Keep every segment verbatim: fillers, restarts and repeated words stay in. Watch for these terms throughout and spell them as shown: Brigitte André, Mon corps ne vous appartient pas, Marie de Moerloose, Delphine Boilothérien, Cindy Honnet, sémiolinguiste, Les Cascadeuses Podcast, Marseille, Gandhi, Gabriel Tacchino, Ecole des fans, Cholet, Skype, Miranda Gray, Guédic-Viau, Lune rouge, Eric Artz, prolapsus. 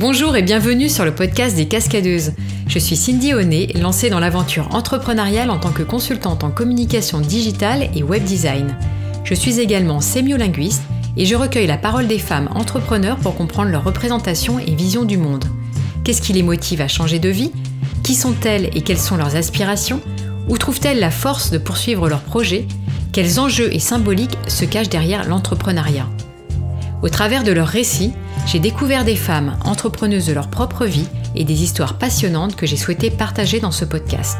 Bonjour et bienvenue sur le podcast des Cascadeuses. Je suis Cindy Honnet, lancée dans l'aventure entrepreneuriale en tant que consultante en communication digitale et web design. Je suis également sémiolinguiste et je recueille la parole des femmes entrepreneurs pour comprendre leur représentation et vision du monde. Qu'est-ce qui les motive à changer de vie? Qui sont-elles et quelles sont leurs aspirations? Où trouvent-elles la force de poursuivre leurs projets? Quels enjeux et symboliques se cachent derrière l'entrepreneuriat? Au travers de leurs récits, j'ai découvert des femmes entrepreneuses de leur propre vie et des histoires passionnantes que j'ai souhaité partager dans ce podcast.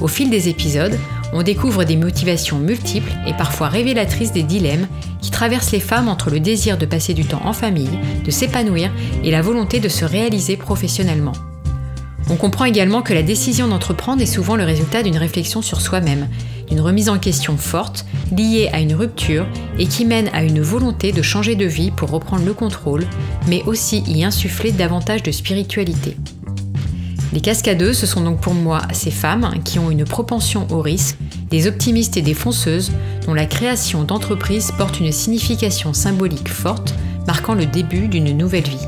Au fil des épisodes, on découvre des motivations multiples et parfois révélatrices des dilemmes qui traversent les femmes entre le désir de passer du temps en famille, de s'épanouir et la volonté de se réaliser professionnellement. On comprend également que la décision d'entreprendre est souvent le résultat d'une réflexion sur soi-même, d'une remise en question forte, liée à une rupture et qui mène à une volonté de changer de vie pour reprendre le contrôle, mais aussi y insuffler davantage de spiritualité. Les cascadeuses, ce sont donc pour moi ces femmes qui ont une propension au risque, des optimistes et des fonceuses, dont la création d'entreprises porte une signification symbolique forte, marquant le début d'une nouvelle vie.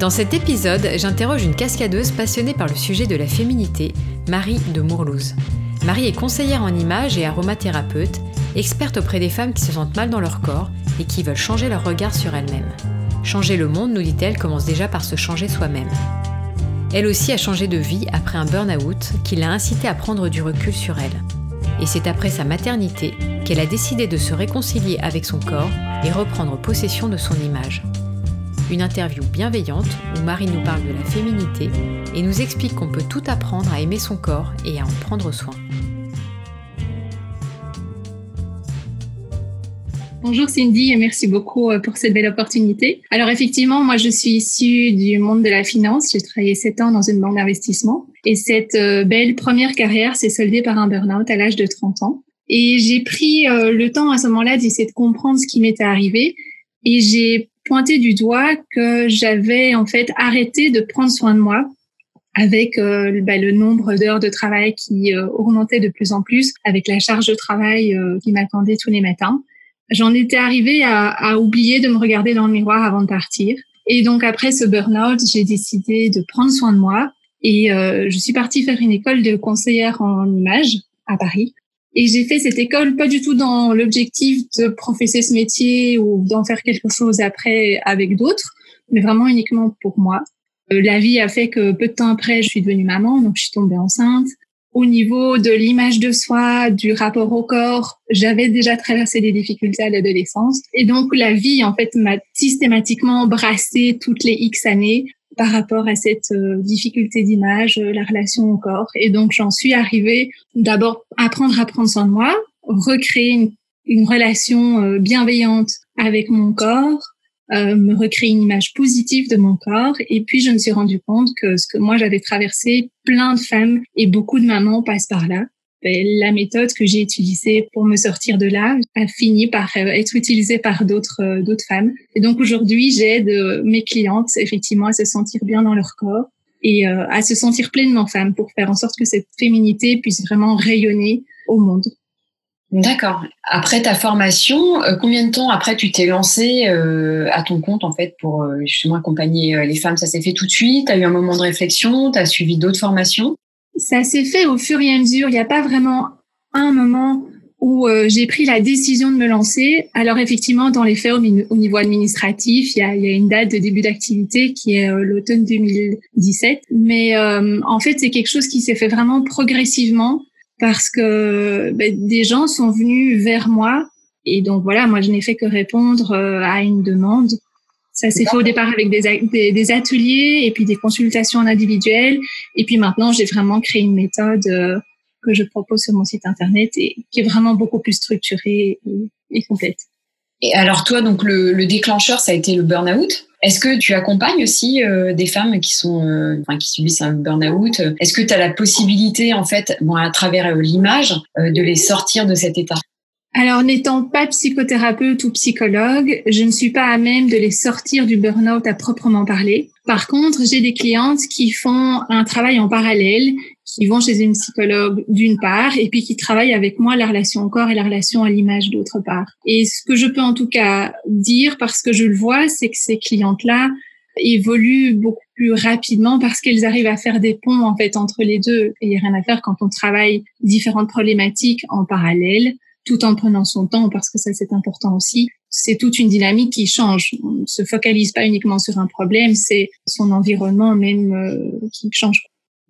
Dans cet épisode, j'interroge une cascadeuse passionnée par le sujet de la féminité, Marie de Moerloose. Marie est conseillère en images et aromathérapeute, experte auprès des femmes qui se sentent mal dans leur corps et qui veulent changer leur regard sur elles-mêmes. Changer le monde, nous dit-elle, commence déjà par se changer soi-même. Elle aussi a changé de vie après un burn-out qui l'a incitée à prendre du recul sur elle. Et c'est après sa maternité qu'elle a décidé de se réconcilier avec son corps et reprendre possession de son image. Une interview bienveillante où Marie nous parle de la féminité et nous explique qu'on peut tout apprendre à aimer son corps et à en prendre soin. Bonjour Cindy et merci beaucoup pour cette belle opportunité. Alors effectivement, moi je suis issue du monde de la finance. J'ai travaillé sept ans dans une banque d'investissement et cette belle première carrière s'est soldée par un burn-out à l'âge de trente ans. Et j'ai pris le temps à ce moment-là d'essayer de comprendre ce qui m'était arrivé et j'ai pointé du doigt que j'avais en fait arrêté de prendre soin de moi avec euh, bah, le nombre d'heures de travail qui euh, augmentait de plus en plus, avec la charge de travail euh, qui m'attendait tous les matins. J'en étais arrivée à, à oublier de me regarder dans le miroir avant de partir. Et donc après ce burn-out, j'ai décidé de prendre soin de moi et euh, je suis partie faire une école de conseillère en images à Paris. Et j'ai fait cette école pas du tout dans l'objectif de professer ce métier ou d'en faire quelque chose après avec d'autres, mais vraiment uniquement pour moi. La vie a fait que peu de temps après, je suis devenue maman, donc je suis tombée enceinte. Au niveau de l'image de soi, du rapport au corps, j'avais déjà traversé des difficultés à l'adolescence. Et donc la vie, en fait, m'a systématiquement embrassée toutes les X années par rapport à cette euh, difficulté d'image, euh, la relation au corps. Et donc, j'en suis arrivée d'abord à apprendre à prendre soin de moi, recréer une, une relation euh, bienveillante avec mon corps, euh, me recréer une image positive de mon corps. Et puis, je me suis rendue compte que ce que moi, j'avais traversé, plein de femmes et beaucoup de mamans passent par là. Et la méthode que j'ai utilisée pour me sortir de là a fini par être utilisée par d'autres euh, d'autres femmes. Et donc aujourd'hui, j'aide euh, mes clientes effectivement à se sentir bien dans leur corps et euh, à se sentir pleinement femme pour faire en sorte que cette féminité puisse vraiment rayonner au monde. D'accord. Après ta formation, euh, combien de temps après tu t'es lancée euh, à ton compte en fait pour euh, justement accompagner euh, les femmes? Ça s'est fait tout de suite? Tu as eu un moment de réflexion? Tu as suivi d'autres formations? Ça s'est fait au fur et à mesure. Il n'y a pas vraiment un moment où euh, j'ai pris la décision de me lancer. Alors effectivement, dans les faits, au, min- au niveau administratif, il y a, y a une date de début d'activité qui est euh, l'automne deux mille dix-sept. Mais euh, en fait, c'est quelque chose qui s'est fait vraiment progressivement parce que ben, des gens sont venus vers moi. Et donc voilà, moi, je n'ai fait que répondre euh, à une demande. Ça s'est fait au départ avec des, des, des ateliers et puis des consultations individuelles. Et puis maintenant, j'ai vraiment créé une méthode euh, que je propose sur mon site internet et qui est vraiment beaucoup plus structurée et, et complète. Et alors toi, donc le, le déclencheur, ça a été le burn-out. Est-ce que tu accompagnes aussi euh, des femmes qui sont, euh, enfin, qui subissent un burn-out? Est-ce que tu as la possibilité, en fait, bon, à travers euh, l'image, euh, de les sortir de cet état? Alors, n'étant pas psychothérapeute ou psychologue, je ne suis pas à même de les sortir du burn-out à proprement parler. Par contre, j'ai des clientes qui font un travail en parallèle qui vont chez une psychologue d'une part et puis qui travaillent avec moi la relation au corps et la relation à l'image d'autre part. Et ce que je peux en tout cas dire, parce que je le vois, c'est que ces clientes-là évoluent beaucoup plus rapidement parce qu'elles arrivent à faire des ponts en fait entre les deux. Et il n'y a rien à faire quand on travaille différentes problématiques en parallèle, tout en prenant son temps, parce que ça c'est important aussi. C'est toute une dynamique qui change. On ne se focalise pas uniquement sur un problème, c'est son environnement même euh, qui change.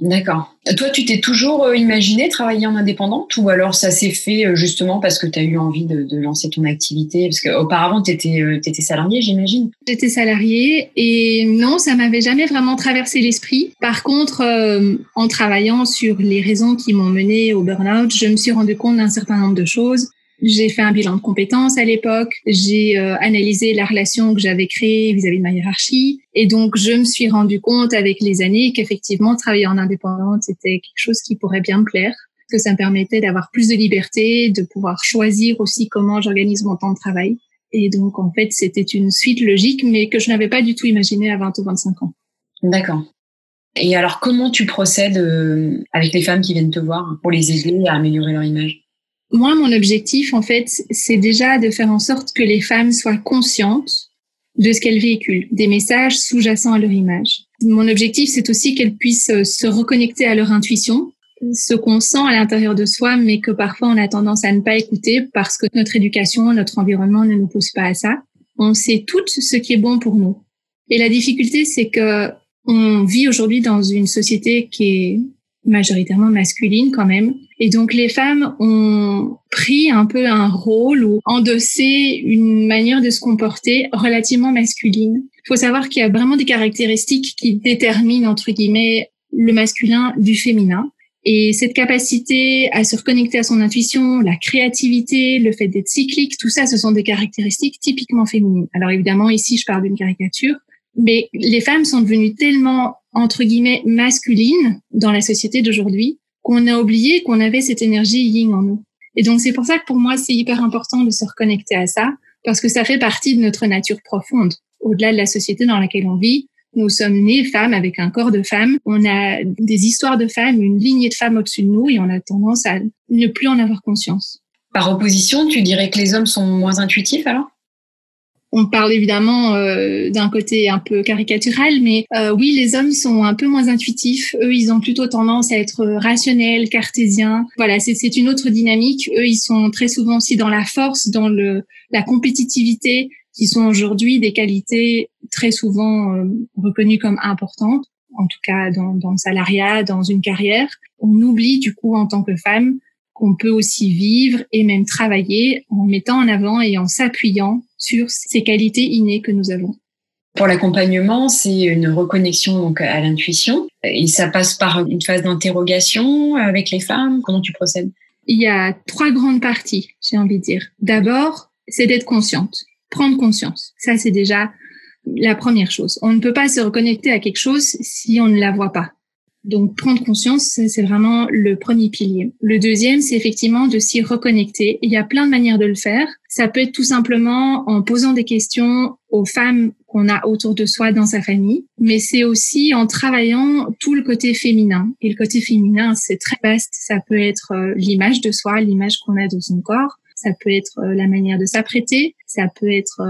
D'accord. Toi, tu t'es toujours euh, imaginé travailler en indépendante, ou alors ça s'est fait euh, justement parce que tu as eu envie de, de lancer ton activité? Parce qu'auparavant, tu étais euh, salariée, j'imagine. J'étais salariée et non, ça m'avait jamais vraiment traversé l'esprit. Par contre, euh, en travaillant sur les raisons qui m'ont menée au burn-out, je me suis rendu compte d'un certain nombre de choses. J'ai fait un bilan de compétences à l'époque, j'ai euh, analysé la relation que j'avais créée vis-à-vis de ma hiérarchie, et donc je me suis rendu compte avec les années qu'effectivement travailler en indépendante c'était quelque chose qui pourrait bien me plaire, que ça me permettait d'avoir plus de liberté, de pouvoir choisir aussi comment j'organise mon temps de travail. Et donc en fait c'était une suite logique, mais que je n'avais pas du tout imaginée à vingt ou vingt-cinq ans. D'accord. Et alors comment tu procèdes euh, avec les femmes qui viennent te voir pour les aider à améliorer leur image? Moi, mon objectif, en fait, c'est déjà de faire en sorte que les femmes soient conscientes de ce qu'elles véhiculent, des messages sous-jacents à leur image. Mon objectif, c'est aussi qu'elles puissent se reconnecter à leur intuition, ce qu'on sent à l'intérieur de soi, mais que parfois on a tendance à ne pas écouter parce que notre éducation, notre environnement ne nous pousse pas à ça. On sait toutes ce qui est bon pour nous. Et la difficulté, c'est que on vit aujourd'hui dans une société qui est majoritairement masculine quand même. Et donc les femmes ont pris un peu un rôle ou endossé une manière de se comporter relativement masculine. Il faut savoir qu'il y a vraiment des caractéristiques qui déterminent, entre guillemets, le masculin du féminin. Et cette capacité à se reconnecter à son intuition, la créativité, le fait d'être cyclique, tout ça, ce sont des caractéristiques typiquement féminines. Alors évidemment, ici, je parle d'une caricature, mais les femmes sont devenues tellement, entre guillemets, masculines dans la société d'aujourd'hui, qu'on a oublié qu'on avait cette énergie yin en nous. Et donc, c'est pour ça que pour moi, c'est hyper important de se reconnecter à ça, parce que ça fait partie de notre nature profonde. Au-delà de la société dans laquelle on vit, nous sommes nées femmes avec un corps de femme, on a des histoires de femmes, une lignée de femmes au-dessus de nous, et on a tendance à ne plus en avoir conscience. Par opposition, tu dirais que les hommes sont moins intuitifs alors ? On parle évidemment euh, d'un côté un peu caricatural, mais euh, oui, les hommes sont un peu moins intuitifs. Eux, ils ont plutôt tendance à être rationnels, cartésiens. Voilà, c'est, c'est une autre dynamique. Eux, ils sont très souvent aussi dans la force, dans le la compétitivité, qui sont aujourd'hui des qualités très souvent euh, reconnues comme importantes, en tout cas dans, dans le salariat, dans une carrière. On oublie du coup en tant que femme qu'on peut aussi vivre et même travailler en mettant en avant et en s'appuyant sur ces qualités innées que nous avons. Pour l'accompagnement, c'est une reconnexion donc à l'intuition, et ça passe par une phase d'interrogation avec les femmes. Comment tu procèdes? Il y a trois grandes parties, j'ai envie de dire. D'abord, c'est d'être consciente, prendre conscience. Ça, c'est déjà la première chose. On ne peut pas se reconnecter à quelque chose si on ne la voit pas. Donc, prendre conscience, c'est vraiment le premier pilier. Le deuxième, c'est effectivement de s'y reconnecter. Il y a plein de manières de le faire. Ça peut être tout simplement en posant des questions aux femmes qu'on a autour de soi dans sa famille, mais c'est aussi en travaillant tout le côté féminin. Et le côté féminin, c'est très vaste. Ça peut être l'image de soi, l'image qu'on a de son corps. Ça peut être la manière de s'apprêter. Ça peut être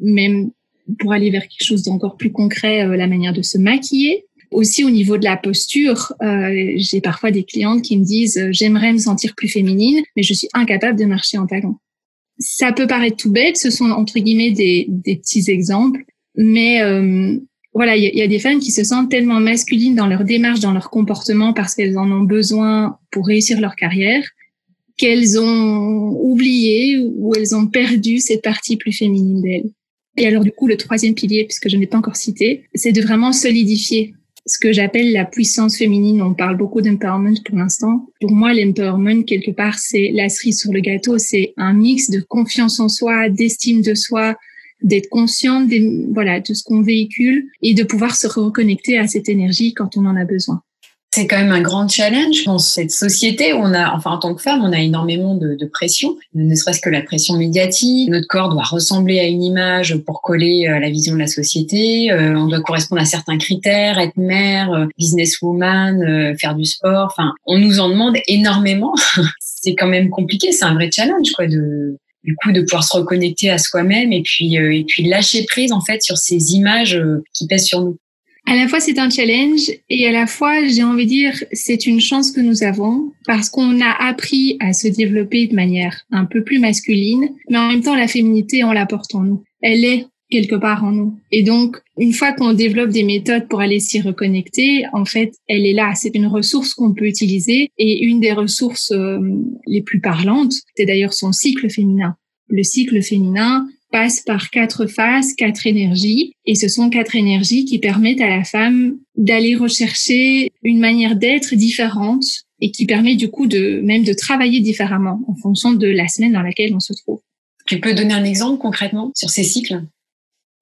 même, pour aller vers quelque chose d'encore plus concret, la manière de se maquiller. Aussi au niveau de la posture, euh, j'ai parfois des clientes qui me disent euh, « j'aimerais me sentir plus féminine, mais je suis incapable de marcher en talons ». Ça peut paraître tout bête, ce sont entre guillemets des, des petits exemples, mais euh, voilà, il y, y a des femmes qui se sentent tellement masculines dans leur démarche, dans leur comportement, parce qu'elles en ont besoin pour réussir leur carrière, qu'elles ont oublié ou elles ont perdu cette partie plus féminine d'elles. Et alors du coup, le troisième pilier, puisque je ne l'ai pas encore cité, c'est de vraiment solidifier ce que j'appelle la puissance féminine. On parle beaucoup d'empowerment pour l'instant. Pour moi, l'empowerment, quelque part, c'est la cerise sur le gâteau. C'est un mix de confiance en soi, d'estime de soi, d'être consciente des, voilà, de ce qu'on véhicule et de pouvoir se reconnecter à cette énergie quand on en a besoin. C'est quand même un grand challenge dans cette société où on a, enfin en tant que femme, on a énormément de, de pression, ne serait-ce que la pression médiatique. Notre corps doit ressembler à une image pour coller à la vision de la société. Euh, on doit correspondre à certains critères, être mère, businesswoman, euh, faire du sport. Enfin, on nous en demande énormément. C'est quand même compliqué, c'est un vrai challenge, quoi, de du coup de pouvoir se reconnecter à soi-même et puis euh, et puis lâcher prise en fait sur ces images euh, qui pèsent sur nous. À la fois, c'est un challenge et à la fois, j'ai envie de dire, c'est une chance que nous avons parce qu'on a appris à se développer de manière un peu plus masculine, mais en même temps, la féminité, on la porte en nous. Elle est quelque part en nous. Et donc, une fois qu'on développe des méthodes pour aller s'y reconnecter, en fait, elle est là. C'est une ressource qu'on peut utiliser et une des ressources euh, les plus parlantes, c'est d'ailleurs son cycle féminin. Le cycle féminin passe par quatre phases, quatre énergies, et ce sont quatre énergies qui permettent à la femme d'aller rechercher une manière d'être différente et qui permet du coup de même de travailler différemment en fonction de la semaine dans laquelle on se trouve. Tu peux donner un exemple concrètement sur ces cycles ?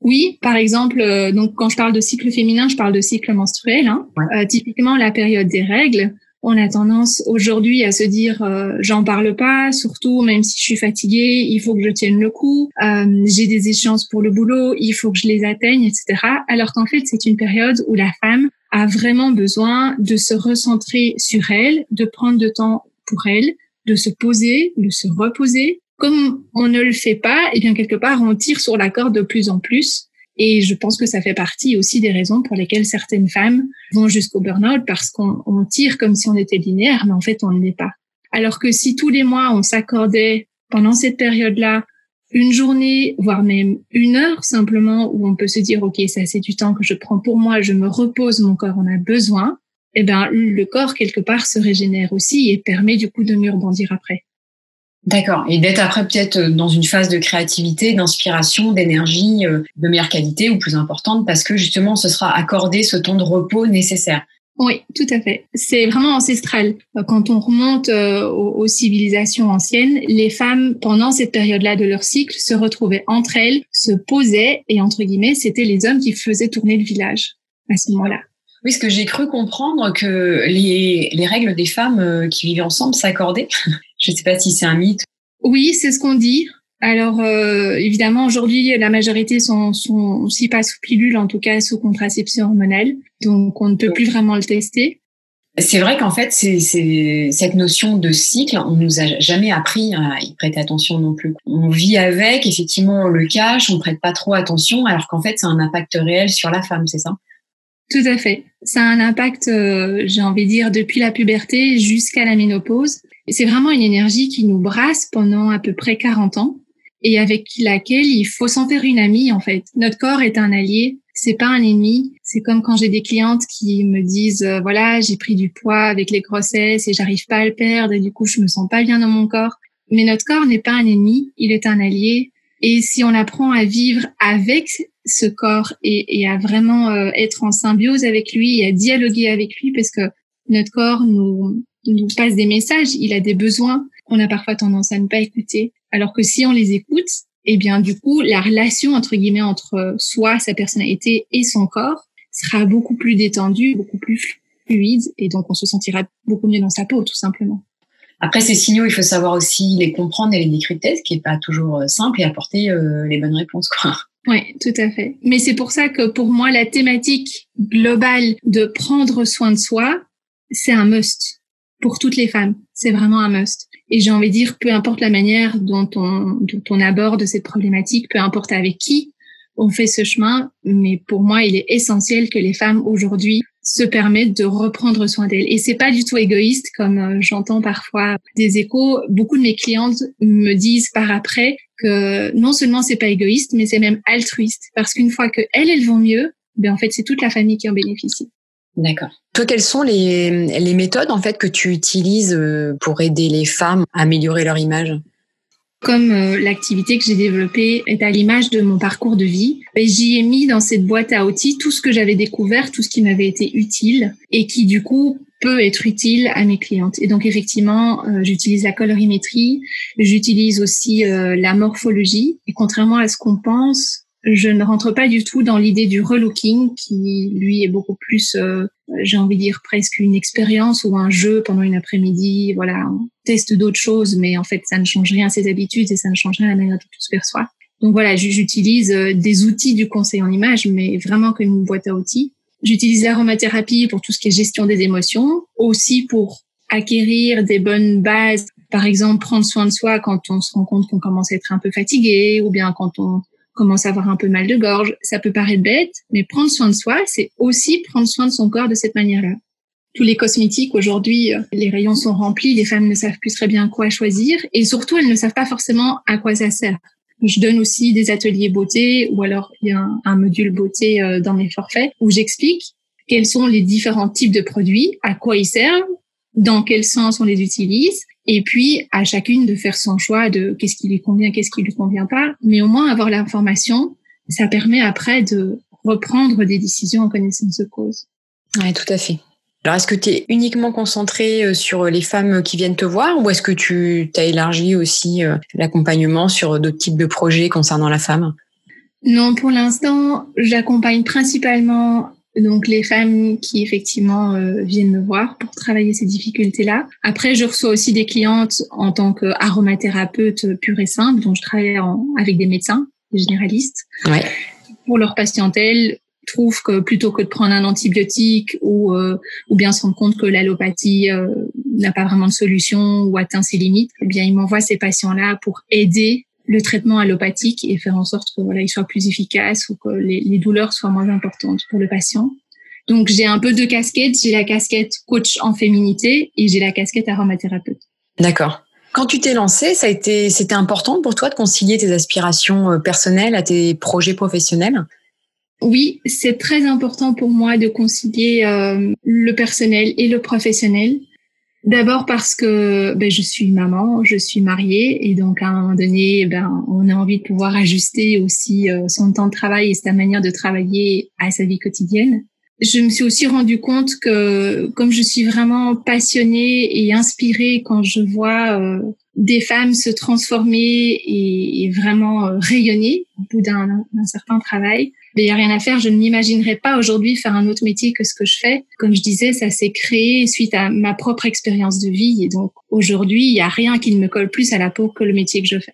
Oui, par exemple, euh, donc quand je parle de cycle féminin, je parle de cycle menstruel, hein. Ouais. Euh, typiquement la période des règles. On a tendance aujourd'hui à se dire euh, « j'en parle pas, surtout même si je suis fatiguée, il faut que je tienne le coup, euh, j'ai des échéances pour le boulot, il faut que je les atteigne, et cetera » Alors qu'en fait, c'est une période où la femme a vraiment besoin de se recentrer sur elle, de prendre du temps pour elle, de se poser, de se reposer. Comme on ne le fait pas, eh bien quelque part, on tire sur la corde de plus en plus. Et je pense que ça fait partie aussi des raisons pour lesquelles certaines femmes vont jusqu'au burn-out parce qu'on on tire comme si on était linéaire, mais en fait, on ne l'est pas. Alors que si tous les mois, on s'accordait pendant cette période-là une journée, voire même une heure simplement, où on peut se dire « Ok, ça, c'est du temps que je prends pour moi, je me repose, mon corps en a besoin », eh ben, le corps, quelque part, se régénère aussi et permet du coup de mieux rebondir après. D'accord. Et d'être après peut-être dans une phase de créativité, d'inspiration, d'énergie de meilleure qualité ou plus importante parce que justement, ce sera accordé ce temps de repos nécessaire. Oui, tout à fait. C'est vraiment ancestral. Quand on remonte aux civilisations anciennes, les femmes, pendant cette période-là de leur cycle, se retrouvaient entre elles, se posaient et entre guillemets, c'était les hommes qui faisaient tourner le village à ce moment-là. Oui, ce que j'ai cru comprendre que les, les règles des femmes qui vivaient ensemble s'accordaient. Je ne sais pas si c'est un mythe. Oui, c'est ce qu'on dit. Alors, euh, évidemment, aujourd'hui, la majorité sont, sont aussi pas sous pilule, en tout cas sous contraception hormonale. Donc, on ne peut plus vraiment le tester. C'est vrai qu'en fait, c'est, c'est, cette notion de cycle, on nous a jamais appris à y prêter attention non plus. On vit avec, effectivement, on le cache, on prête pas trop attention, alors qu'en fait, ça a un impact réel sur la femme, c'est ça ? Tout à fait. Ça a un impact, euh, j'ai envie de dire, depuis la puberté jusqu'à la ménopause. C'est vraiment une énergie qui nous brasse pendant à peu près quarante ans et avec laquelle il faut s'en faire une amie, en fait. Notre corps est un allié, c'est pas un ennemi. C'est comme quand j'ai des clientes qui me disent euh, « voilà, j'ai pris du poids avec les grossesses et j'arrive pas à le perdre et du coup, je me sens pas bien dans mon corps ». Mais notre corps n'est pas un ennemi, il est un allié. Et si on apprend à vivre avec ce corps et, et à vraiment euh, être en symbiose avec lui et à dialoguer avec lui parce que notre corps nous... il nous passe des messages, il a des besoins qu'on a parfois tendance à ne pas écouter. Alors que si on les écoute, eh bien, du coup, la relation, entre guillemets, entre soi, sa personnalité et son corps sera beaucoup plus détendue, beaucoup plus fluide et donc on se sentira beaucoup mieux dans sa peau, tout simplement. Après, ces signaux, il faut savoir aussi les comprendre et les décrypter, ce qui n'est pas toujours simple et apporter euh, les bonnes réponses, quoi. Oui, tout à fait. Mais c'est pour ça que pour moi, la thématique globale de prendre soin de soi, c'est un must. Pour toutes les femmes, c'est vraiment un must. Et j'ai envie de dire, peu importe la manière dont on, dont on aborde cette problématique, peu importe avec qui on fait ce chemin, mais pour moi, il est essentiel que les femmes aujourd'hui se permettent de reprendre soin d'elles. Et c'est pas du tout égoïste, comme j'entends parfois des échos. Beaucoup de mes clientes me disent par après que non seulement c'est pas égoïste, mais c'est même altruiste. Parce qu'une fois que elles, elles vont mieux, ben en fait, c'est toute la famille qui en bénéficie. D'accord. Toi, quelles sont les, les méthodes en fait que tu utilises pour aider les femmes à améliorer leur image ? Comme euh, l'activité que j'ai développée est à l'image de mon parcours de vie, et j'y ai mis dans cette boîte à outils tout ce que j'avais découvert, tout ce qui m'avait été utile et qui du coup peut être utile à mes clientes. Et donc effectivement, euh, j'utilise la colorimétrie, j'utilise aussi euh, la morphologie. Et contrairement à ce qu'on pense, je ne rentre pas du tout dans l'idée du relooking qui, lui, est beaucoup plus, euh, j'ai envie de dire, presque une expérience ou un jeu pendant une après-midi. Voilà, on teste d'autres choses, mais en fait, ça ne change rien à ses habitudes et ça ne change rien à la manière dont on se perçoit. Donc voilà, j'utilise des outils du conseil en images, mais vraiment comme une boîte à outils. J'utilise l'aromathérapie pour tout ce qui est gestion des émotions, aussi pour acquérir des bonnes bases. Par exemple, prendre soin de soi quand on se rend compte qu'on commence à être un peu fatigué ou bien quand on commence à avoir un peu mal de gorge. Ça peut paraître bête, mais prendre soin de soi, c'est aussi prendre soin de son corps de cette manière-là. Tous les cosmétiques, aujourd'hui, les rayons sont remplis, les femmes ne savent plus très bien quoi choisir et surtout, elles ne savent pas forcément à quoi ça sert. Je donne aussi des ateliers beauté ou alors il y a un, un module beauté euh, dans mes forfaits où j'explique quels sont les différents types de produits, à quoi ils servent, dans quel sens on les utilise et puis à chacune de faire son choix de qu'est-ce qui lui convient, qu'est-ce qui lui convient pas. Mais au moins avoir l'information, ça permet après de reprendre des décisions en connaissance de cause. Oui, tout à fait. Alors, est-ce que tu es uniquement concentrée sur les femmes qui viennent te voir ou est-ce que tu t'as élargi aussi l'accompagnement sur d'autres types de projets concernant la femme? Non, pour l'instant, j'accompagne principalement donc les femmes qui effectivement euh, viennent me voir pour travailler ces difficultés-là. Après, je reçois aussi des clientes en tant qu'aromathérapeute pure et simple, dont je travaille en, avec des médecins, des généralistes, ouais. Pour leur patientèle. Trouve que plutôt que de prendre un antibiotique ou euh, ou bien se rendre compte que l'allopathie euh, n'a pas vraiment de solution ou atteint ses limites, eh bien ils m'envoient ces patients-là pour aider le traitement allopathique et faire en sorte que voilà, il soit plus efficace ou que les, les douleurs soient moins importantes pour le patient. Donc j'ai un peu deux casquettes, j'ai la casquette coach en féminité et j'ai la casquette aromathérapeute. D'accord. Quand tu t'es lancée, ça a été c'était important pour toi de concilier tes aspirations personnelles à tes projets professionnels? Oui, c'est très important pour moi de concilier euh, le personnel et le professionnel. D'abord parce que ben, je suis maman, je suis mariée et donc à un moment donné, ben, on a envie de pouvoir ajuster aussi euh, son temps de travail et sa manière de travailler à sa vie quotidienne. Je me suis aussi rendu compte que comme je suis vraiment passionnée et inspirée quand je vois euh, des femmes se transformer et, et vraiment euh, rayonner au bout d'un, d'un certain travail, il n'y a rien à faire, je ne m'imaginerais pas aujourd'hui faire un autre métier que ce que je fais. Comme je disais, ça s'est créé suite à ma propre expérience de vie. Et donc aujourd'hui, il n'y a rien qui ne me colle plus à la peau que le métier que je fais.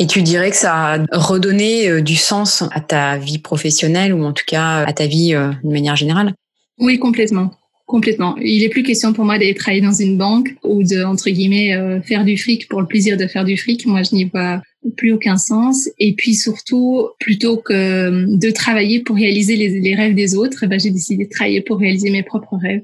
Et tu dirais que ça a redonné du sens à ta vie professionnelle ou en tout cas à ta vie euh, de manière générale? Oui, complètement. Complètement. Il n'est plus question pour moi d'aller travailler dans une banque ou de, entre guillemets, euh, faire du fric pour le plaisir de faire du fric. Moi, je n'y vois plus aucun sens. Et puis surtout, plutôt que de travailler pour réaliser les, les rêves des autres, eh ben, j'ai décidé de travailler pour réaliser mes propres rêves.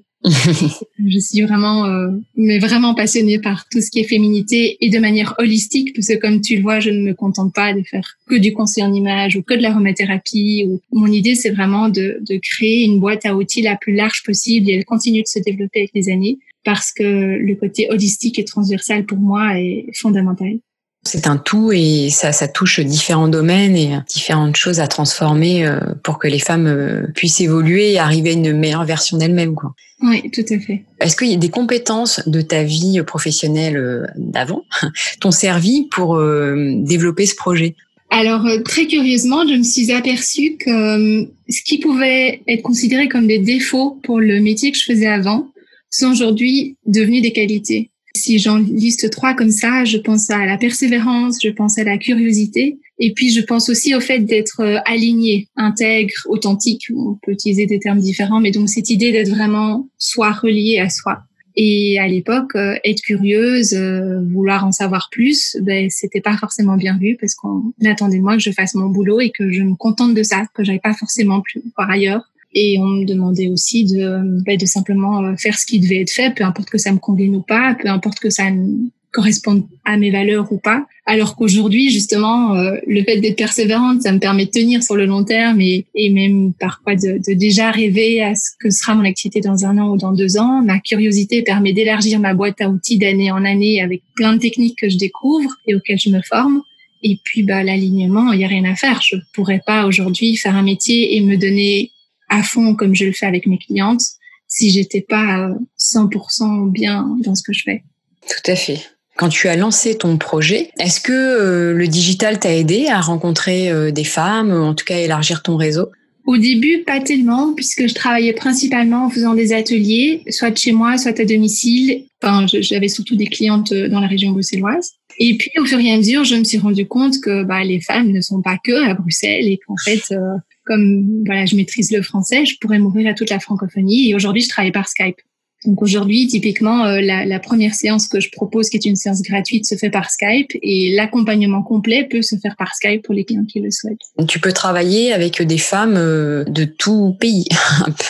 Je suis vraiment, euh, mais vraiment passionnée par tout ce qui est féminité et de manière holistique, parce que comme tu le vois, je ne me contente pas de faire que du conseil en images ou que de l'aromathérapie. Ou... Mon idée, c'est vraiment de, de créer une boîte à outils la plus large possible et elle continue de se développer avec les années parce que le côté holistique et transversal pour moi est fondamental. C'est un tout et ça, ça touche différents domaines et différentes choses à transformer pour que les femmes puissent évoluer et arriver à une meilleure version d'elles-mêmes, quoi. Oui, tout à fait. Est-ce qu'il y a des compétences de ta vie professionnelle d'avant t'ont servi pour développer ce projet? Alors, très curieusement, je me suis aperçue que ce qui pouvait être considéré comme des défauts pour le métier que je faisais avant sont aujourd'hui devenus des qualités. Si j'en liste trois comme ça, je pense à la persévérance, je pense à la curiosité et puis je pense aussi au fait d'être aligné, intègre, authentique. On peut utiliser des termes différents, mais donc cette idée d'être vraiment soi, relié à soi. Et à l'époque, être curieuse, vouloir en savoir plus, ben c'était pas forcément bien vu parce qu'on attendait de moi que je fasse mon boulot et que je me contente de ça, que j'aille pas forcément plus voir ailleurs. Et on me demandait aussi de, bah, de simplement faire ce qui devait être fait, peu importe que ça me convienne ou pas, peu importe que ça corresponde à mes valeurs ou pas. Alors qu'aujourd'hui, justement, euh, le fait d'être persévérante, ça me permet de tenir sur le long terme et, et même parfois de, de déjà rêver à ce que sera mon activité dans un an ou dans deux ans. Ma curiosité permet d'élargir ma boîte à outils d'année en année avec plein de techniques que je découvre et auxquelles je me forme. Et puis, bah, l'alignement, il n'y a rien à faire. Je pourrais pas aujourd'hui faire un métier et me donner à fond comme je le fais avec mes clientes si j'étais pas cent pour cent bien dans ce que je fais. Tout à fait. quand tu as lancé ton projet, est-ce que euh, le digital t'a aidé à rencontrer euh, des femmes, en tout cas élargir ton réseau? Au début, pas tellement, puisque je travaillais principalement en faisant des ateliers, soit chez moi, soit à domicile. Enfin, j'avais surtout des clientes dans la région bruxelloise. Et puis, au fur et à mesure, je me suis rendu compte que bah, les femmes ne sont pas que à Bruxelles et qu'en fait, euh, comme voilà, je maîtrise le français, je pourrais m'ouvrir à toute la francophonie. Et aujourd'hui, je travaille par Skype. Donc aujourd'hui, typiquement, euh, la, la première séance que je propose, qui est une séance gratuite, se fait par Skype et l'accompagnement complet peut se faire par Skype pour les clients qui le souhaitent. Tu peux travailler avec des femmes euh, de tout pays,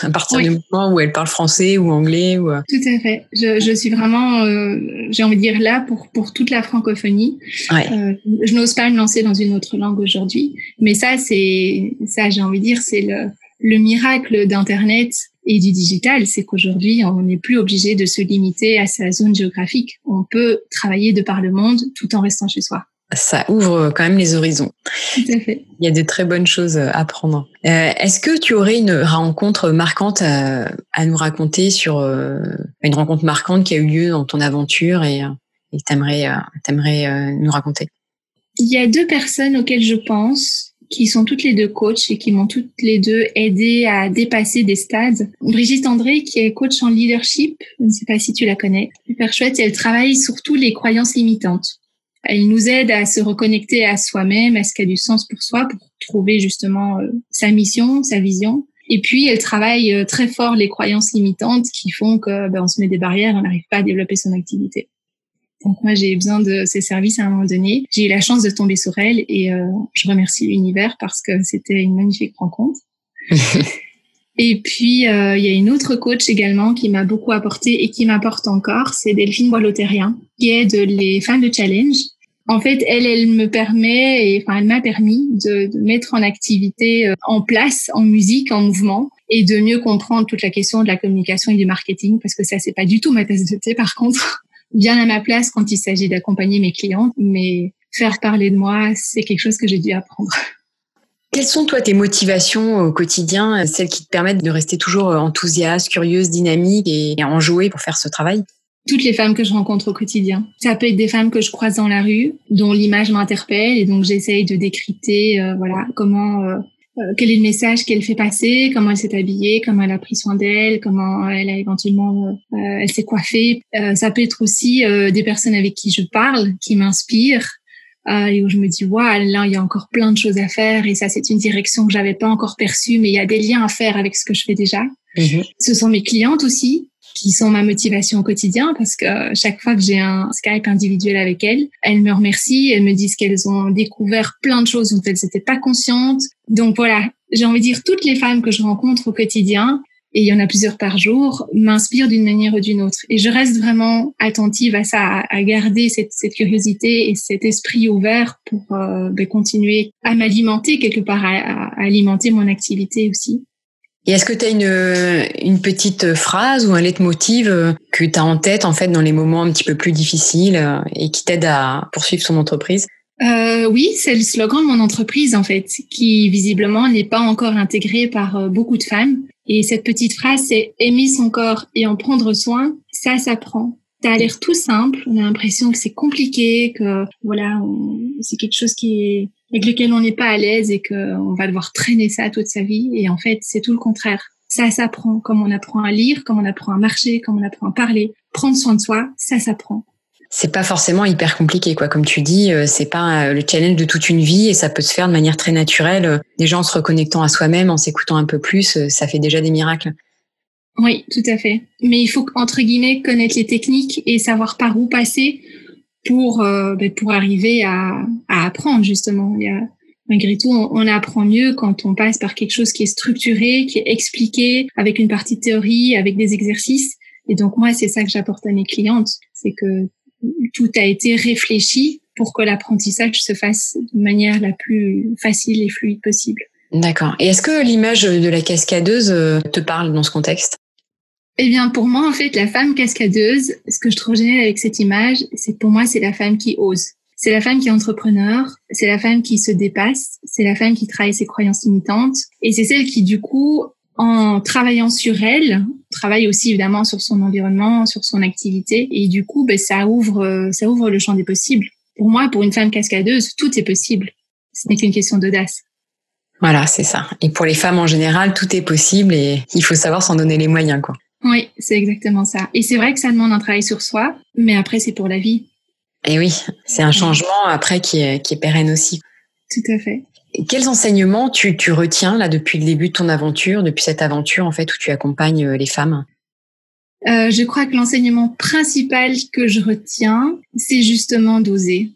à partir oui. du moment où elles parlent français ou anglais. Ou... Tout à fait. Je, je suis vraiment, euh, j'ai envie de dire, là pour, pour toute la francophonie. Ouais. Euh, je n'ose pas me lancer dans une autre langue aujourd'hui, mais ça, c'est, ça, j'ai envie de dire, c'est le, le miracle d'Internet. Et du digital, c'est qu'aujourd'hui, on n'est plus obligé de se limiter à sa zone géographique. On peut travailler de par le monde tout en restant chez soi. Ça ouvre quand même les horizons. Tout à fait. Il y a de très bonnes choses à apprendre. Euh, est-ce que tu aurais une rencontre marquante à, à nous raconter sur euh, une rencontre marquante qui a eu lieu dans ton aventure et que t'aimerais, euh, t'aimerais euh, nous raconter? Il y a deux personnes auxquelles je pense, qui sont toutes les deux coachs et qui m'ont toutes les deux aidé à dépasser des stades. Brigitte André, qui est coach en leadership, je ne sais pas si tu la connais, super chouette, et elle travaille surtout les croyances limitantes. Elle nous aide à se reconnecter à soi-même, à ce qui a du sens pour soi, pour trouver justement euh, sa mission, sa vision. Et puis, elle travaille euh, très fort les croyances limitantes qui font que ben, on se met des barrières, on n'arrive pas à développer son activité. Donc moi, j'ai eu besoin de ses services à un moment donné. J'ai eu la chance de tomber sur elle et euh, je remercie l'univers parce que c'était une magnifique rencontre. Et puis, euh, il y a une autre coach également qui m'a beaucoup apporté et qui m'apporte encore, c'est Delphine Boilothérien, qui aide les femmes de challenge. En fait, elle, elle me permet, et, enfin, elle m'a permis de, de mettre en activité, euh, en place, en musique, en mouvement, et de mieux comprendre toute la question de la communication et du marketing, parce que ça, c'est pas du tout ma tasse de thé, par contre. Bien à ma place quand il s'agit d'accompagner mes clientes, mais faire parler de moi, c'est quelque chose que j'ai dû apprendre. Quelles sont, toi, tes motivations au quotidien, celles qui te permettent de rester toujours enthousiaste, curieuse, dynamique et enjouée pour faire ce travail? Toutes les femmes que je rencontre au quotidien. Ça peut être des femmes que je croise dans la rue, dont l'image m'interpelle, et donc j'essaye de décrypter euh, voilà, comment... Euh, quel est le message qu'elle fait passer, comment elle s'est habillée, comment elle a pris soin d'elle, comment elle a éventuellement, euh, elle s'est coiffée. Euh, ça peut être aussi euh, des personnes avec qui je parle, qui m'inspirent, euh, et où je me dis waouh, là il y a encore plein de choses à faire et ça c'est une direction que j'avais pas encore perçue, mais il y a des liens à faire avec ce que je fais déjà. Mmh. Ce sont mes clientes aussi qui sont ma motivation au quotidien parce que chaque fois que j'ai un Skype individuel avec elles, elles me remercient, elles me disent qu'elles ont découvert plein de choses dont elles n'étaient pas conscientes. Donc voilà, j'ai envie de dire toutes les femmes que je rencontre au quotidien, et il y en a plusieurs par jour, m'inspirent d'une manière ou d'une autre. Et je reste vraiment attentive à ça, à garder cette, cette curiosité et cet esprit ouvert pour euh, bah, continuer à m'alimenter quelque part, à, à alimenter mon activité aussi. Et est-ce que tu as une, une petite phrase ou un leitmotiv que tu as en tête en fait dans les moments un petit peu plus difficiles et qui t'aide à poursuivre son entreprise? Euh, oui, c'est le slogan de mon entreprise en fait, qui visiblement n'est pas encore intégré par beaucoup de femmes. Et cette petite phrase, c'est « aimer son corps et en prendre soin, ça s'apprend ». Ça a l'air tout simple, on a l'impression que c'est compliqué, que voilà, on, c'est quelque chose qui est, avec lequel on n'est pas à l'aise et qu'on va devoir traîner ça toute sa vie. Et en fait, c'est tout le contraire. Ça s'apprend, comme on apprend à lire, comme on apprend à marcher, comme on apprend à parler. Prendre soin de soi, ça s'apprend. C'est pas forcément hyper compliqué, quoi. Comme tu dis, c'est pas le challenge de toute une vie et ça peut se faire de manière très naturelle. Déjà en se reconnectant à soi-même, en s'écoutant un peu plus, ça fait déjà des miracles. Oui, tout à fait. Mais il faut, entre guillemets, connaître les techniques et savoir par où passer pour, euh, ben, pour arriver à, à apprendre, justement. Il y a, malgré tout, on, on apprend mieux quand on passe par quelque chose qui est structuré, qui est expliqué, avec une partie de théorie, avec des exercices. Et donc, moi, c'est ça que j'apporte à mes clientes. C'est que tout a été réfléchi pour que l'apprentissage se fasse de manière la plus facile et fluide possible. D'accord. Et est-ce que l'image de la cascadeuse te parle dans ce contexte? Eh bien, pour moi, en fait, la femme cascadeuse, ce que je trouve génial avec cette image, c'est que pour moi, c'est la femme qui ose. C'est la femme qui est entrepreneur, c'est la femme qui se dépasse, c'est la femme qui travaille ses croyances limitantes, et c'est celle qui, du coup, en travaillant sur elle, travaille aussi évidemment sur son environnement, sur son activité, et du coup, ben, ça ouvre, ça ouvre le champ des possibles. Pour moi, pour une femme cascadeuse, tout est possible. Ce n'est qu'une question d'audace. Voilà, c'est ça. Et pour les femmes en général, tout est possible et il faut savoir s'en donner les moyens, quoi. Oui, c'est exactement ça. Et c'est vrai que ça demande un travail sur soi, mais après, c'est pour la vie. Et oui, c'est un changement après qui est, qui est pérenne aussi. Tout à fait. Et quels enseignements tu, tu retiens là depuis le début de ton aventure, depuis cette aventure en fait où tu accompagnes les femmes ? Euh, je crois que l'enseignement principal que je retiens, c'est justement d'oser.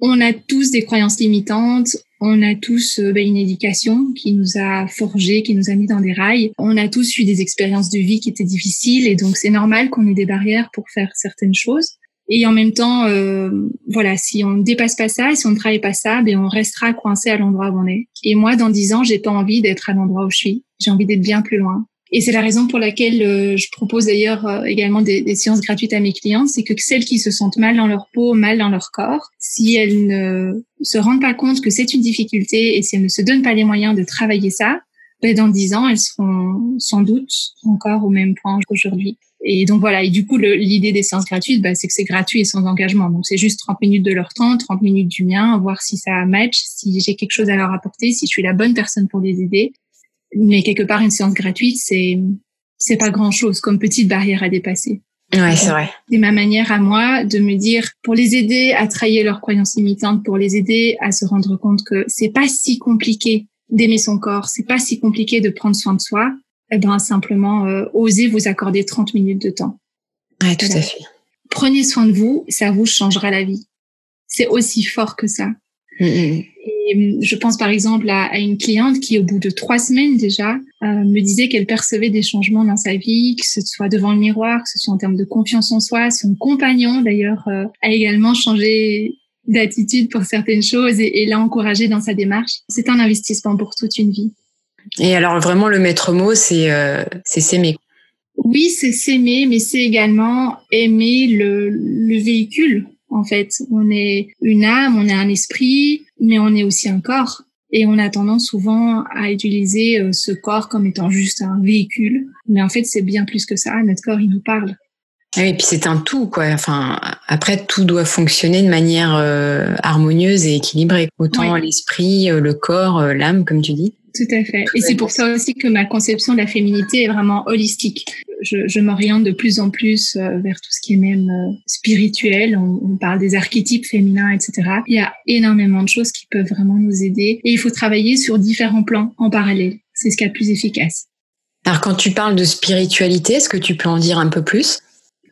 On a tous des croyances limitantes, on a tous ben, une éducation qui nous a forgés, qui nous a mis dans des rails. On a tous eu des expériences de vie qui étaient difficiles et donc c'est normal qu'on ait des barrières pour faire certaines choses. Et en même temps, euh, voilà, si on ne dépasse pas ça, si on ne travaille pas ça, ben on restera coincé à l'endroit où on est. Et moi, dans dix ans, j'ai pas envie d'être à l'endroit où je suis. J'ai envie d'être bien plus loin. Et c'est la raison pour laquelle euh, je propose d'ailleurs euh, également des, des séances gratuites à mes clients, c'est que celles qui se sentent mal dans leur peau, mal dans leur corps, si elles ne se rendent pas compte que c'est une difficulté et si elles ne se donnent pas les moyens de travailler ça, ben dans dix ans, elles seront sans doute encore au même point qu'aujourd'hui. Et donc voilà, et du coup, le, l'idée des séances gratuites, bah, c'est que c'est gratuit et sans engagement. Donc c'est juste trente minutes de leur temps, trente minutes du mien, voir si ça match, si j'ai quelque chose à leur apporter, si je suis la bonne personne pour les aider. Mais quelque part, une séance gratuite, c'est c'est pas grand-chose comme petite barrière à dépasser. Ouais, c'est vrai. C'est ma manière à moi de me dire, pour les aider à trahir leurs croyances limitantes, pour les aider à se rendre compte que c'est pas si compliqué d'aimer son corps, c'est pas si compliqué de prendre soin de soi. Eh ben, simplement, euh, osez vous accorder trente minutes de temps. Ouais, tout voilà. à fait. Prenez soin de vous, ça vous changera la vie. C'est aussi fort que ça. Mm-hmm. Et je pense par exemple à, à une cliente qui, au bout de trois semaines déjà, euh, me disait qu'elle percevait des changements dans sa vie, que ce soit devant le miroir, que ce soit en termes de confiance en soi. Son compagnon, d'ailleurs, euh, a également changé d'attitude pour certaines choses et, et l'a encouragée dans sa démarche. C'est un investissement pour toute une vie. Et alors vraiment le maître mot, c'est euh, c'est s'aimer. Oui, c'est s'aimer, mais c'est également aimer le, le véhicule. En fait, on est une âme, on a un esprit, mais on est aussi un corps. Et on a tendance souvent à utiliser ce corps comme étant juste un véhicule, mais en fait c'est bien plus que ça. Notre corps, il nous parle. Oui, et puis c'est un tout, quoi. Enfin, après, tout doit fonctionner de manière euh, harmonieuse et équilibrée. Autant oui. l'esprit, le corps, l'âme, comme tu dis. Tout à fait. Et c'est pour ça aussi que ma conception de la féminité est vraiment holistique. Je, je m'oriente de plus en plus vers tout ce qui est même spirituel. On, on parle des archétypes féminins, et cetera. Il y a énormément de choses qui peuvent vraiment nous aider. Et il faut travailler sur différents plans en parallèle. C'est ce qu'il y a de plus efficace. Alors, quand tu parles de spiritualité, est-ce que tu peux en dire un peu plus ?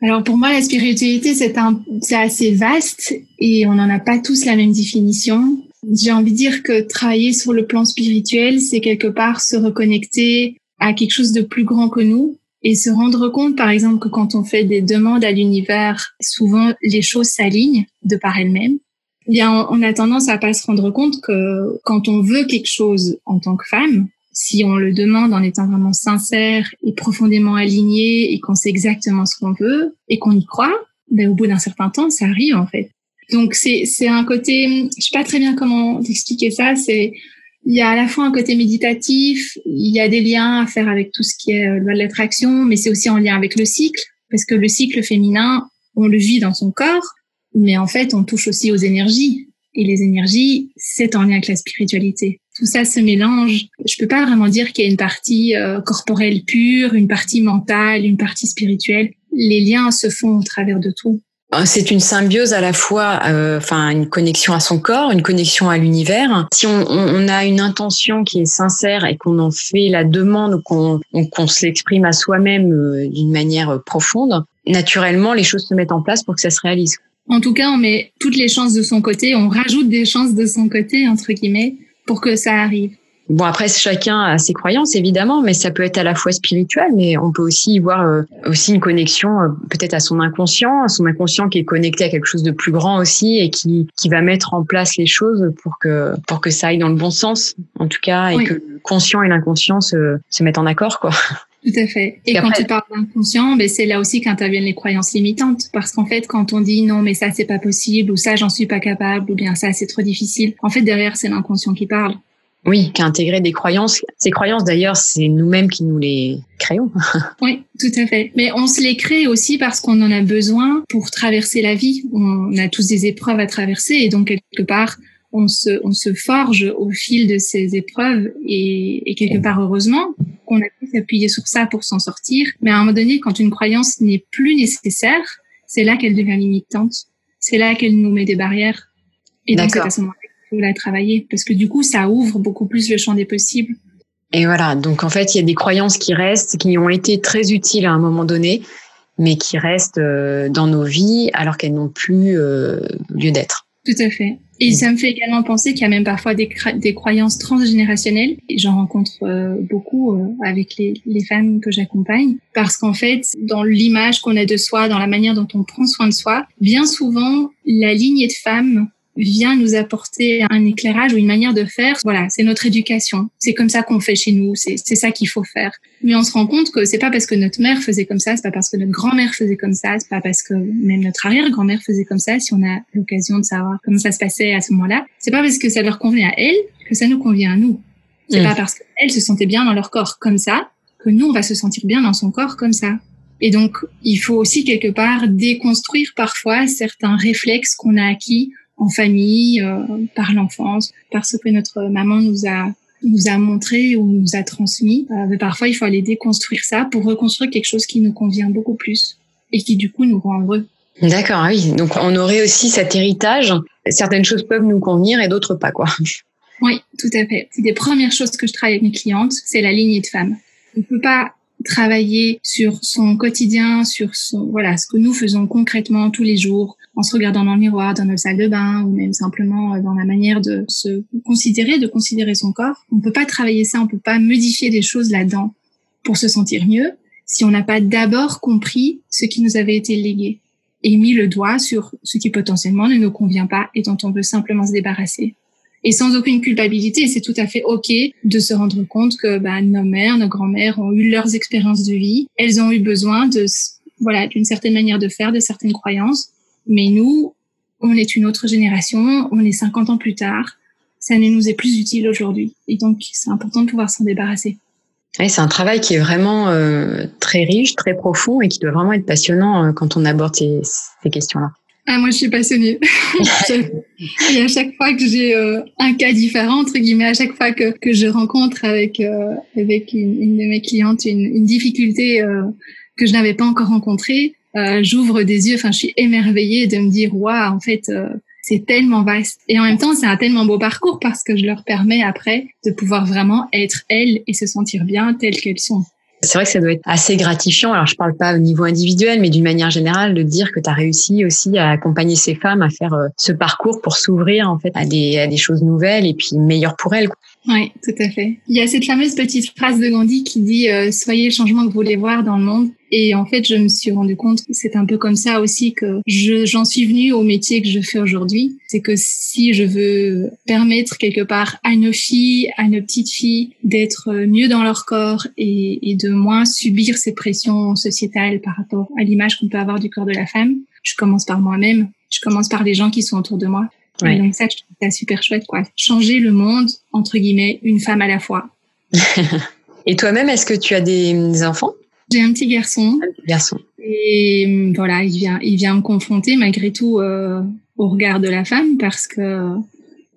Alors, pour moi, la spiritualité, c'est, un, c'est assez vaste et on n'en a pas tous la même définition. J'ai envie de dire que travailler sur le plan spirituel, c'est quelque part se reconnecter à quelque chose de plus grand que nous et se rendre compte, par exemple, que quand on fait des demandes à l'univers, souvent les choses s'alignent de par elles-mêmes. Eh bien, on a tendance à pas se rendre compte que quand on veut quelque chose en tant que femme, si on le demande en étant vraiment sincère et profondément aligné et qu'on sait exactement ce qu'on veut et qu'on y croit, ben, au bout d'un certain temps, ça arrive, en fait. Donc c'est c'est un côté, je sais pas très bien comment t'expliquer ça, c'est il y a à la fois un côté méditatif, il y a des liens à faire avec tout ce qui est loi de l'attraction, mais c'est aussi en lien avec le cycle parce que le cycle féminin, on le vit dans son corps, mais en fait, on touche aussi aux énergies et les énergies, c'est en lien avec la spiritualité. Tout ça se mélange. Je peux pas vraiment dire qu'il y a une partie euh, corporelle pure, une partie mentale, une partie spirituelle. Les liens se font au travers de tout. C'est une symbiose à la fois, euh, enfin une connexion à son corps, une connexion à l'univers. Si on, on a une intention qui est sincère et qu'on en fait la demande ou qu'on, on, qu'on se l'exprime à soi-même euh, d'une manière profonde, naturellement les choses se mettent en place pour que ça se réalise. En tout cas, on met toutes les chances de son côté, on rajoute des chances de son côté entre guillemets pour que ça arrive. Bon, après, chacun a ses croyances, évidemment, mais ça peut être à la fois spirituel, mais on peut aussi y voir euh, aussi une connexion euh, peut-être à son inconscient, à son inconscient qui est connecté à quelque chose de plus grand aussi et qui, qui va mettre en place les choses pour que, pour que ça aille dans le bon sens, en tout cas, et oui. que le conscient et l'inconscient se, se mettent en accord, quoi. Tout à fait. Et, et quand après... tu parles d'inconscient, ben c'est là aussi qu'interviennent les croyances limitantes. Parce qu'en fait, quand on dit non, mais ça, c'est pas possible, ou ça, j'en suis pas capable, ou bien ça, c'est trop difficile, en fait, derrière, c'est l'inconscient qui parle. Oui, qui a intégré des croyances. Ces croyances, d'ailleurs, c'est nous-mêmes qui nous les créons. Oui, tout à fait. Mais on se les crée aussi parce qu'on en a besoin pour traverser la vie. On a tous des épreuves à traverser et donc, quelque part, on se, on se forge au fil de ces épreuves et, et quelque part, heureusement, qu'on a pu s'appuyer sur ça pour s'en sortir. Mais à un moment donné, quand une croyance n'est plus nécessaire, c'est là qu'elle devient limitante. C'est là qu'elle nous met des barrières. Et donc, c'est à ce moment-là qu'il faut la travailler. Parce que du coup, ça ouvre beaucoup plus le champ des possibles. Et voilà. Donc, en fait, il y a des croyances qui restent, qui ont été très utiles à un moment donné, mais qui restent euh, dans nos vies alors qu'elles n'ont plus euh, lieu d'être. Tout à fait. Et mmh. ça me fait également penser qu'il y a même parfois des, cra- des croyances transgénérationnelles. Et j'en rencontre euh, beaucoup euh, avec les, les femmes que j'accompagne. Parce qu'en fait, dans l'image qu'on a de soi, dans la manière dont on prend soin de soi, bien souvent, la lignée de femmes vient nous apporter un éclairage ou une manière de faire. Voilà, c'est notre éducation. C'est comme ça qu'on fait chez nous. C'est, c'est ça qu'il faut faire. Mais on se rend compte que c'est pas parce que notre mère faisait comme ça, c'est pas parce que notre grand-mère faisait comme ça, c'est pas parce que même notre arrière-grand-mère faisait comme ça, si on a l'occasion de savoir comment ça se passait à ce moment-là. C'est pas parce que ça leur convient à elles que ça nous convient à nous. C'est mmh. pas parce qu'elles se sentaient bien dans leur corps comme ça que nous, on va se sentir bien dans son corps comme ça. Et donc, il faut aussi quelque part déconstruire parfois certains réflexes qu'on a acquis en famille, euh, par l'enfance, par ce que notre maman nous a nous a montré ou nous a transmis. Euh, mais parfois, il faut aller déconstruire ça pour reconstruire quelque chose qui nous convient beaucoup plus et qui, du coup, nous rend heureux. D'accord, oui. Donc, on aurait aussi cet héritage. Certaines choses peuvent nous convenir et d'autres pas, quoi. Oui, tout à fait. C'est des premières choses que je travaille avec mes clientes, c'est la lignée de femmes. On ne peut pas travailler sur son quotidien, sur son, voilà, ce que nous faisons concrètement tous les jours, en se regardant dans le miroir, dans notre salle de bain, ou même simplement dans la manière de se considérer, de considérer son corps. On peut pas travailler ça, on peut pas modifier des choses là-dedans pour se sentir mieux si on n'a pas d'abord compris ce qui nous avait été légué et mis le doigt sur ce qui potentiellement ne nous convient pas et dont on veut simplement se débarrasser. Et sans aucune culpabilité, c'est tout à fait OK de se rendre compte que bah, nos mères, nos grands-mères ont eu leurs expériences de vie. Elles ont eu besoin de, voilà, d'une certaine manière de faire, de certaines croyances. Mais nous, on est une autre génération, on est cinquante ans plus tard. Ça ne nous est plus utile aujourd'hui. Et donc, c'est important de pouvoir s'en débarrasser. Oui, c'est un travail qui est vraiment euh, très riche, très profond et qui doit vraiment être passionnant euh, quand on aborde ces, ces questions-là. Ah, moi, je suis passionnée. Et à chaque fois que j'ai euh, un cas différent, entre guillemets, à chaque fois que, que je rencontre avec, euh, avec une, une de mes clientes une, une difficulté euh, que je n'avais pas encore rencontrée, euh, j'ouvre des yeux, enfin, je suis émerveillée de me dire, waouh, en fait, euh, c'est tellement vaste. Et en même temps, c'est un tellement beau parcours parce que je leur permets après de pouvoir vraiment être elles et se sentir bien telles qu'elles sont. C'est vrai que ça doit être assez gratifiant. Alors, je parle pas au niveau individuel, mais d'une manière générale, de dire que tu as réussi aussi à accompagner ces femmes à faire euh, ce parcours pour s'ouvrir, en fait, à des, à des choses nouvelles et puis meilleures pour elles. Oui, tout à fait. Il y a cette fameuse petite phrase de Gandhi qui dit euh, « Soyez le changement que vous voulez voir dans le monde ». Et en fait, je me suis rendu compte que c'est un peu comme ça aussi que je, j'en suis venue au métier que je fais aujourd'hui. C'est que si je veux permettre quelque part à nos filles, à nos petites filles d'être mieux dans leur corps et, et de moins subir ces pressions sociétales par rapport à l'image qu'on peut avoir du corps de la femme, je commence par moi-même. Je commence par les gens qui sont autour de moi. Ouais. Et donc ça, je trouve ça super chouette, quoi. Changer le monde, entre guillemets, une femme à la fois. Et toi-même, est-ce que tu as des, des enfants ? J'ai un petit garçon. Un petit garçon. Et voilà, il vient, il vient me confronter malgré tout euh, au regard de la femme parce que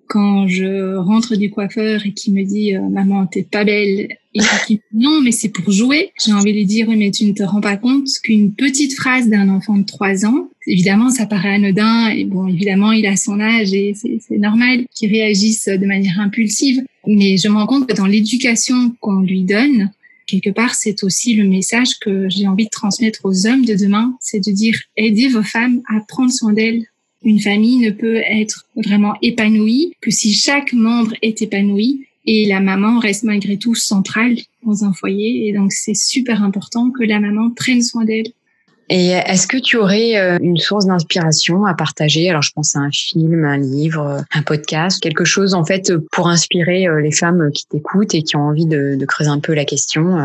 quand je rentre du coiffeur et qu'il me dit euh, maman t'es pas belle et qu'il me dit non mais c'est pour jouer, j'ai envie de lui dire oui mais tu ne te rends pas compte qu'une petite phrase d'un enfant de trois ans, évidemment ça paraît anodin et bon évidemment il a son âge et c'est, c'est normal qu'il réagisse de manière impulsive, mais je me rends compte que dans l'éducation qu'on lui donne quelque part, c'est aussi le message que j'ai envie de transmettre aux hommes de demain, c'est de dire « Aidez vos femmes à prendre soin d'elles ». Une famille ne peut être vraiment épanouie que si chaque membre est épanoui et la maman reste malgré tout centrale dans un foyer. Et donc, c'est super important que la maman prenne soin d'elle. Et est-ce que tu aurais une source d'inspiration à partager ? Alors, je pense à un film, un livre, un podcast, quelque chose, en fait, pour inspirer les femmes qui t'écoutent et qui ont envie de, de creuser un peu la question.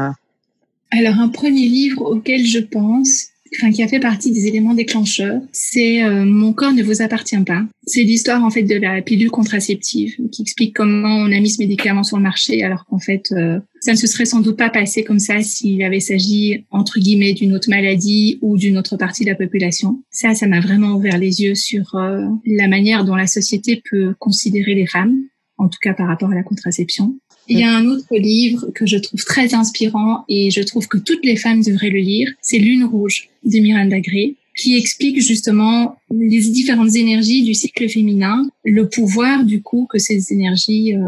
Alors, un premier livre auquel je pense, enfin, qui a fait partie des éléments déclencheurs, c'est euh, « Mon corps ne vous appartient pas ». C'est l'histoire en fait de la pilule contraceptive qui explique comment on a mis ce médicament sur le marché alors qu'en fait, euh, ça ne se serait sans doute pas passé comme ça s'il avait s'agi entre guillemets d'une autre maladie ou d'une autre partie de la population. Ça, ça m'a vraiment ouvert les yeux sur euh, la manière dont la société peut considérer les femmes, en tout cas par rapport à la contraception. Il y a un autre livre que je trouve très inspirant et je trouve que toutes les femmes devraient le lire, c'est Lune rouge de Miranda Gray, qui explique justement les différentes énergies du cycle féminin, le pouvoir du coup que ces énergies euh,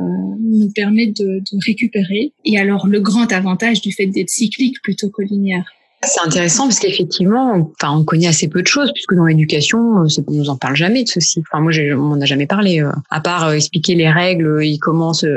nous permettent de, de récupérer, et alors le grand avantage du fait d'être cyclique plutôt que linéaire. C'est intéressant parce qu'effectivement, enfin, on connaît assez peu de choses puisque dans l'éducation, c'est qu'on nous en parle jamais de ceci. Enfin, moi, j'ai, on m'en a jamais parlé. Euh, à part euh, expliquer les règles et comment se,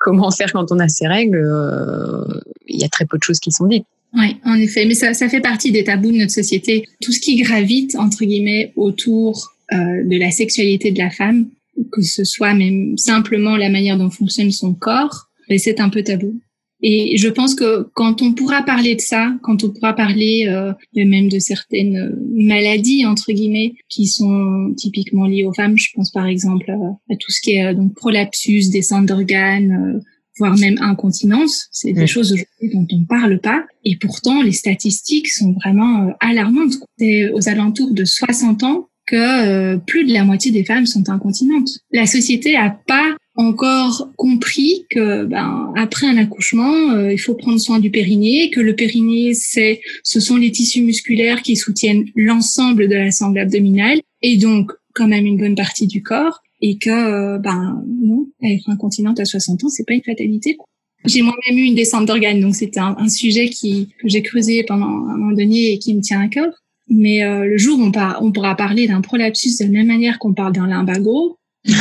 comment faire quand on a ces règles, euh, il y a très peu de choses qui sont dites. Oui, en effet. Mais ça, ça fait partie des tabous de notre société. Tout ce qui gravite entre guillemets autour euh, de la sexualité de la femme, que ce soit même simplement la manière dont fonctionne son corps, mais c'est un peu tabou. Et je pense que quand on pourra parler de ça, quand on pourra parler euh, même de certaines maladies entre guillemets qui sont typiquement liées aux femmes, je pense par exemple euh, à tout ce qui est euh, donc prolapsus, descente d'organes, euh, voire même incontinence, c'est des mmh. choses aujourd'hui dont on ne parle pas. Et pourtant, les statistiques sont vraiment euh, alarmantes. C'est aux alentours de soixante ans que euh, plus de la moitié des femmes sont incontinentes. La société a pas encore compris que ben après un accouchement euh, il faut prendre soin du périnée, que le périnée c'est ce sont les tissus musculaires qui soutiennent l'ensemble de la sangle abdominale et donc quand même une bonne partie du corps, et que euh, ben non, être incontinente à soixante ans c'est pas une fatalité, quoi. J'ai moi-même eu une descente d'organes, donc c'était un, un sujet qui que j'ai creusé pendant un moment donné et qui me tient à cœur, mais euh, le jour où on, par, on pourra parler d'un prolapsus de la même manière qu'on parle d'un lumbago, puis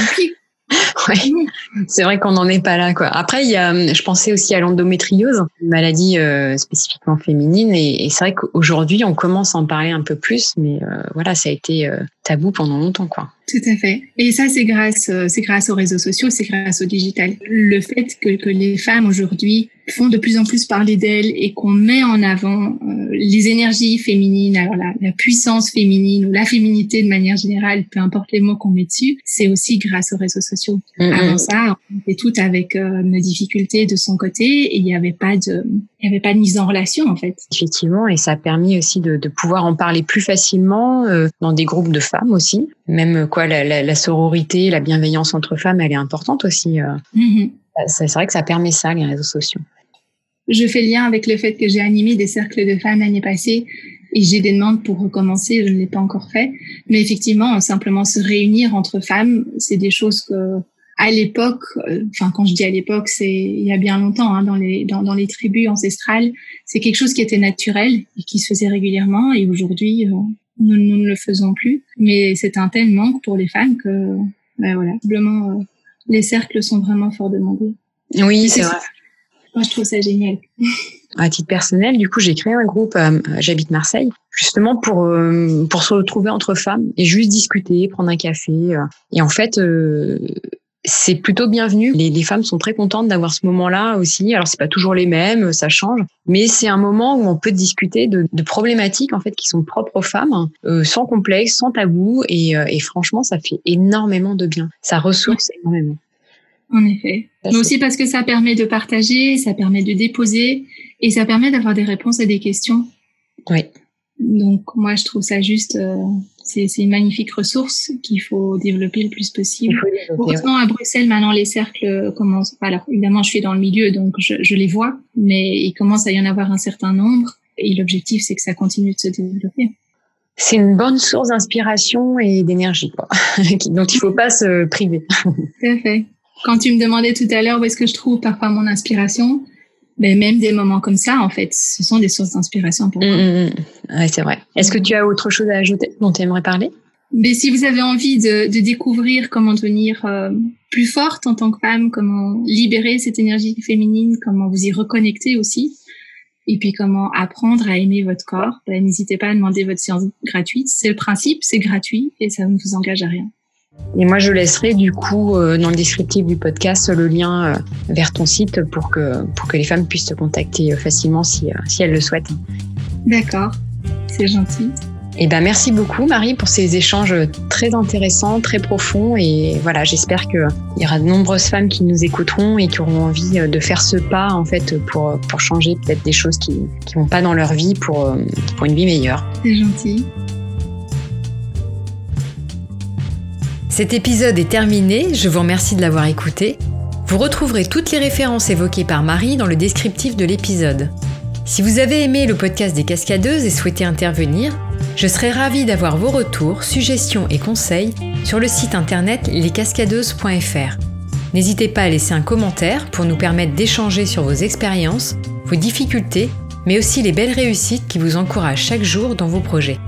ouais, c'est vrai qu'on n'en est pas là, quoi. Après, il y a, je pensais aussi à l'endométriose, une maladie euh, spécifiquement féminine, et, et c'est vrai qu'aujourd'hui on commence à en parler un peu plus, mais euh, voilà, ça a été euh, tabou pendant longtemps, quoi. Tout à fait. Et ça, c'est grâce, euh, c'est grâce aux réseaux sociaux, c'est grâce au digital. Le fait que, que les femmes aujourd'hui font de plus en plus parler d'elles et qu'on met en avant euh, les énergies féminines, alors la, la puissance féminine ou la féminité de manière générale, peu importe les mots qu'on met dessus, c'est aussi grâce aux réseaux sociaux. Mmh, Avant mmh. ça, on était toutes avec euh, nos difficultés de son côté et il n'y avait pas de, il n'y avait pas de mise en relation, en fait. Effectivement, et ça a permis aussi de, de pouvoir en parler plus facilement euh, dans des groupes de femmes aussi. Même quoi, la, la, la sororité, la bienveillance entre femmes, elle est importante aussi. Euh. Mmh. C'est vrai que ça permet ça, les réseaux sociaux. Je fais lien avec le fait que j'ai animé des cercles de femmes l'année passée et j'ai des demandes pour recommencer, je ne l'ai pas encore fait. Mais effectivement, simplement se réunir entre femmes, c'est des choses que, à l'époque, enfin, quand je dis à l'époque, c'est il y a bien longtemps, hein, dans les, dans, dans les tribus ancestrales, c'est quelque chose qui était naturel et qui se faisait régulièrement, et aujourd'hui, euh, nous, nous ne le faisons plus. Mais c'est un tel manque pour les femmes que, ben voilà, simplement, euh, les cercles sont vraiment fort demandés. Oui, c'est, c'est vrai. Moi, je trouve ça génial. À titre personnel, du coup, j'ai créé un groupe, euh, j'habite Marseille, justement pour euh, pour se retrouver entre femmes et juste discuter, prendre un café. Euh, et en fait, euh, c'est plutôt bienvenu. Les, les femmes sont très contentes d'avoir ce moment-là aussi. Alors, c'est pas toujours les mêmes, ça change, mais c'est un moment où on peut discuter de, de problématiques en fait qui sont propres aux femmes, euh, sans complexe, sans tabou, et, euh, et franchement, ça fait énormément de bien. Ça ressource oui. énormément. En effet. Mais aussi parce que ça permet de partager, ça permet de déposer et ça permet d'avoir des réponses à des questions. Oui. Donc, moi, je trouve ça juste... Euh, c'est, c'est une magnifique ressource qu'il faut développer le plus possible. Heureusement, ouais. à Bruxelles, maintenant, les cercles commencent... Alors, évidemment, je suis dans le milieu, donc je, je les vois, mais il commence à y en avoir un certain nombre et l'objectif, c'est que ça continue de se développer. C'est une bonne source d'inspiration et d'énergie, quoi. Donc, il ne faut pas se priver. Tout à fait. Quand tu me demandais tout à l'heure où est-ce que je trouve parfois mon inspiration, ben même des moments comme ça, en fait, ce sont des sources d'inspiration pour moi. Mmh, mmh. Ouais, c'est vrai. Est-ce que tu as autre chose à ajouter dont tu aimerais parler ? Mais si vous avez envie de, de découvrir comment devenir euh, plus forte en tant que femme, comment libérer cette énergie féminine, comment vous y reconnecter aussi, et puis comment apprendre à aimer votre corps, ben, n'hésitez pas à demander votre séance gratuite. C'est le principe, c'est gratuit et ça ne vous engage à rien. Et moi, je laisserai du coup euh, dans le descriptif du podcast le lien euh, vers ton site pour que, pour que les femmes puissent te contacter euh, facilement si, euh, si elles le souhaitent. D'accord. C'est gentil. Eh ben, merci beaucoup, Marie, pour ces échanges très intéressants, très profonds. Et voilà, j'espère qu'il y aura de nombreuses femmes qui nous écouteront et qui auront envie de faire ce pas, en fait, pour, pour changer peut-être des choses qui ne vont pas dans leur vie pour, pour une vie meilleure. C'est gentil. Cet épisode est terminé. Je vous remercie de l'avoir écouté. Vous retrouverez toutes les références évoquées par Marie dans le descriptif de l'épisode. Si vous avez aimé le podcast des Cascadeuses et souhaitez intervenir, je serai ravie d'avoir vos retours, suggestions et conseils sur le site internet les cascadeuses point f r. N'hésitez pas à laisser un commentaire pour nous permettre d'échanger sur vos expériences, vos difficultés, mais aussi les belles réussites qui vous encouragent chaque jour dans vos projets.